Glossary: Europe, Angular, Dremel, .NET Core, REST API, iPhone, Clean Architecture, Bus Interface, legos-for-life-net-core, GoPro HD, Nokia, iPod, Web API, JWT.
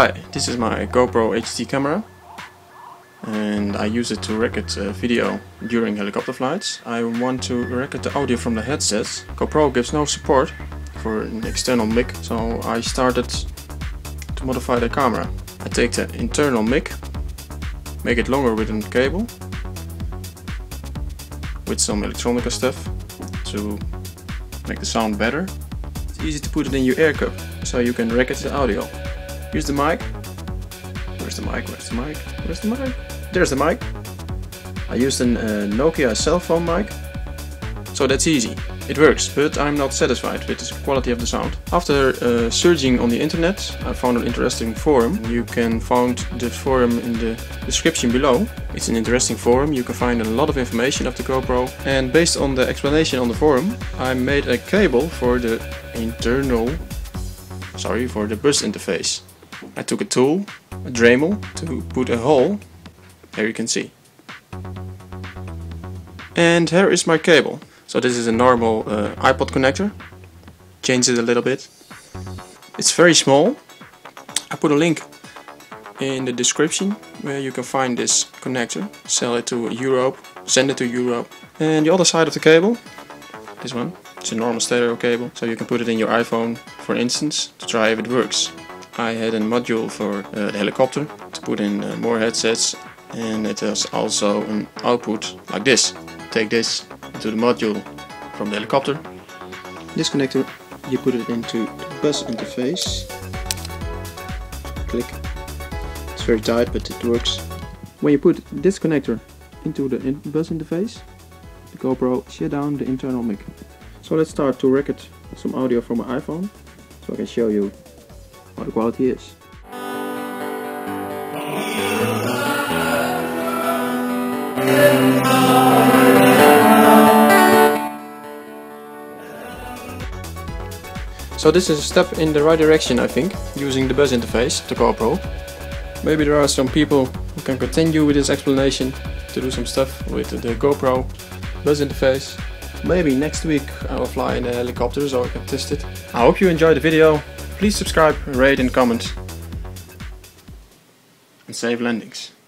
Hi, this is my GoPro HD camera and I use it to record video during helicopter flights. I want to record the audio from the headset. GoPro gives no support for an external mic, so I started to modify the camera. I take the internal mic, make it longer with a cable, with some electronica stuff to make the sound better. It's easy to put it in your air cup, so you can record the audio. Here's the mic. Where's the mic? Where's the mic? Where's the mic? There's the mic. I used a Nokia cell phone mic. So that's easy. It works, but I'm not satisfied with the quality of the sound. After searching on the internet, I found an interesting forum. You can find the forum in the description below. It's an interesting forum. You can find a lot of information of the GoPro. And based on the explanation on the forum, I made a cable for the bus interface. I took a tool, a Dremel, to put a hole, here you can see. And here is my cable. So this is a normal iPod connector. Change it a little bit. It's very small. I put a link in the description where you can find this connector. Sell it to Europe, send it to Europe. And the other side of the cable, this one, it's a normal stereo cable. So you can put it in your iPhone, for instance, to try if it works. I had a module for the helicopter to put in more headsets, and it has also an output like this. Take this into the module from the helicopter. This connector, you put it into the bus interface. Click. It's very tight, but it works. When you put this connector into the bus interface, the GoPro shuts down the internal mic. So let's start to record some audio from my iPhone, so I can show you what the quality is. So this is a step in the right direction, I think, using the bus interface, the GoPro. Maybe there are some people who can continue with this explanation to do some stuff with the GoPro bus interface. Maybe next week I will fly in a helicopter so I can test it. I hope you enjoyed the video. Please subscribe, rate and comment. And save landings.